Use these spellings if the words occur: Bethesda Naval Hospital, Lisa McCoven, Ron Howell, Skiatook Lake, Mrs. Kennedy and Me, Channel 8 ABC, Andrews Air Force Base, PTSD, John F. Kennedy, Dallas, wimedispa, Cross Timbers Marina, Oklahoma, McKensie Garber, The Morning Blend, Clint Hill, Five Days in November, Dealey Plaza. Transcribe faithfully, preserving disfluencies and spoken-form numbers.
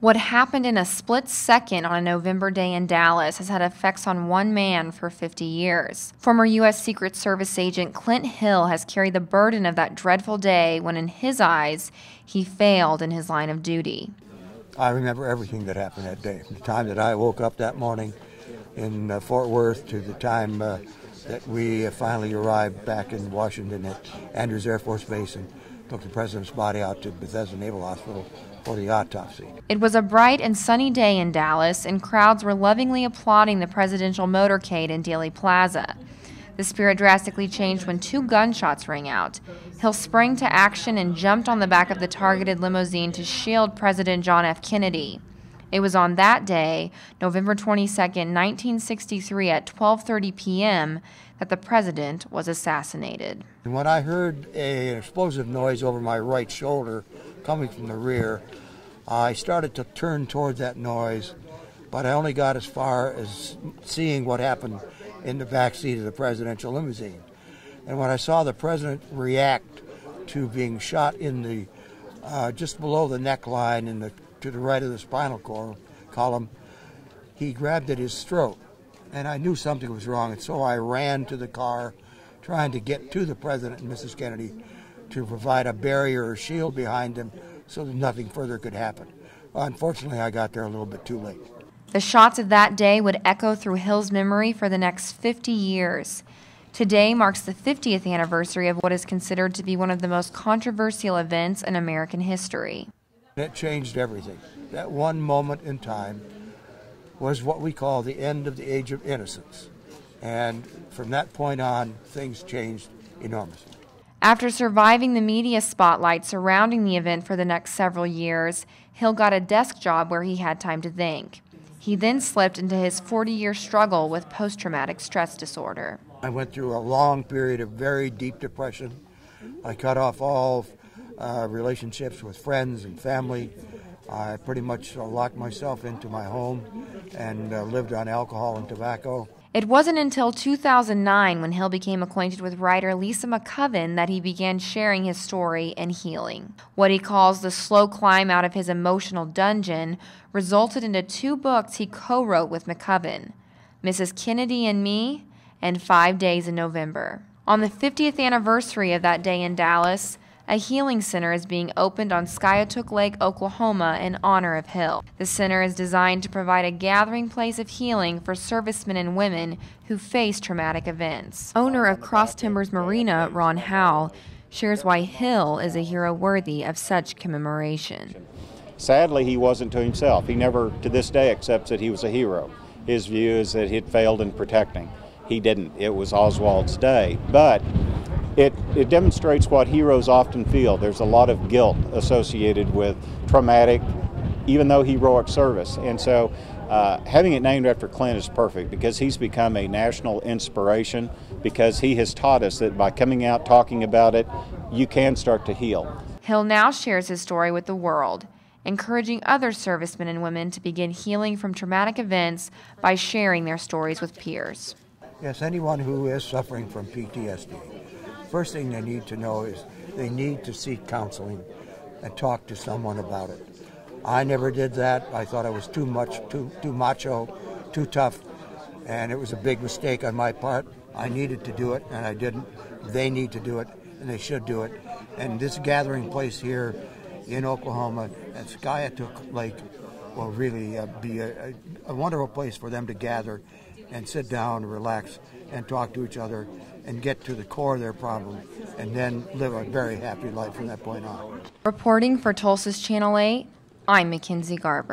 What happened in a split second on a November day in Dallas has had effects on one man for fifty years. Former U S Secret Service agent Clint Hill has carried the burden of that dreadful day when, in his eyes, he failed in his line of duty. I remember everything that happened that day, from the time that I woke up that morning in uh, Fort Worth to the time uh, that we uh, finally arrived back in Washington at Andrews Air Force Base and took the president's body out to Bethesda Naval Hospital for the autopsy. It was a bright and sunny day in Dallas, and crowds were lovingly applauding the presidential motorcade in Dealey Plaza. The spirit drastically changed when two gunshots rang out. Hill sprang to action and jumped on the back of the targeted limousine to shield President John F. Kennedy. It was on that day, November twenty-second, nineteen sixty-three, at twelve thirty p m, that the president was assassinated. And when I heard a, an explosive noise over my right shoulder coming from the rear, I started to turn towards that noise, but I only got as far as seeing what happened in the back seat of the presidential limousine. And when I saw the president react to being shot in the, uh, just below the neckline in the to the right of the spinal cord column, he grabbed at his throat, and I knew something was wrong, and so I ran to the car trying to get to the president and Missus Kennedy to provide a barrier or shield behind them so that nothing further could happen. Unfortunately, I got there a little bit too late. The shots of that day would echo through Hill's memory for the next fifty years. Today marks the fiftieth anniversary of what is considered to be one of the most controversial events in American history. It changed everything. That one moment in time was what we call the end of the age of innocence. And from that point on, things changed enormously. After surviving the media spotlight surrounding the event for the next several years, Hill got a desk job where he had time to think. He then slipped into his forty-year struggle with post-traumatic stress disorder. I went through a long period of very deep depression. I cut off all Uh, relationships with friends and family. I pretty much uh, locked myself into my home and uh, lived on alcohol and tobacco. It wasn't until two thousand nine when Hill became acquainted with writer Lisa McCoven that he began sharing his story and healing. What he calls the slow climb out of his emotional dungeon resulted into two books he co-wrote with McCoven, Missus Kennedy and Me and Five Days in November. On the fiftieth anniversary of that day in Dallas, a healing center is being opened on Skiatook Lake, Oklahoma, in honor of Hill. The center is designed to provide a gathering place of healing for servicemen and women who face traumatic events. Owner of Cross Timbers Marina, Ron Howell, shares why Hill is a hero worthy of such commemoration. Sadly, he wasn't to himself. He never, to this day, accepts that he was a hero. His view is that he had failed in protecting. He didn't. It was Oswald's day. But It, it demonstrates what heroes often feel. There's a lot of guilt associated with traumatic, even though heroic service. And so uh, having it named after Clint is perfect, because he's become a national inspiration, because he has taught us that by coming out, talking about it, you can start to heal. Hill now shares his story with the world, encouraging other servicemen and women to begin healing from traumatic events by sharing their stories with peers. Yes, anyone who is suffering from P T S D, first thing they need to know is they need to seek counseling and talk to someone about it. I never did that. I thought I was too much, too, too macho, too tough, and it was a big mistake on my part. I needed to do it, and I didn't. They need to do it, and they should do it. And this gathering place here in Oklahoma at Skiatook Lake will really uh, be a, a wonderful place for them to gather and sit down, relax, and talk to each other and get to the core of their problem, and then live a very happy life from that point on. Reporting for Tulsa's Channel eight, I'm McKensie Garber.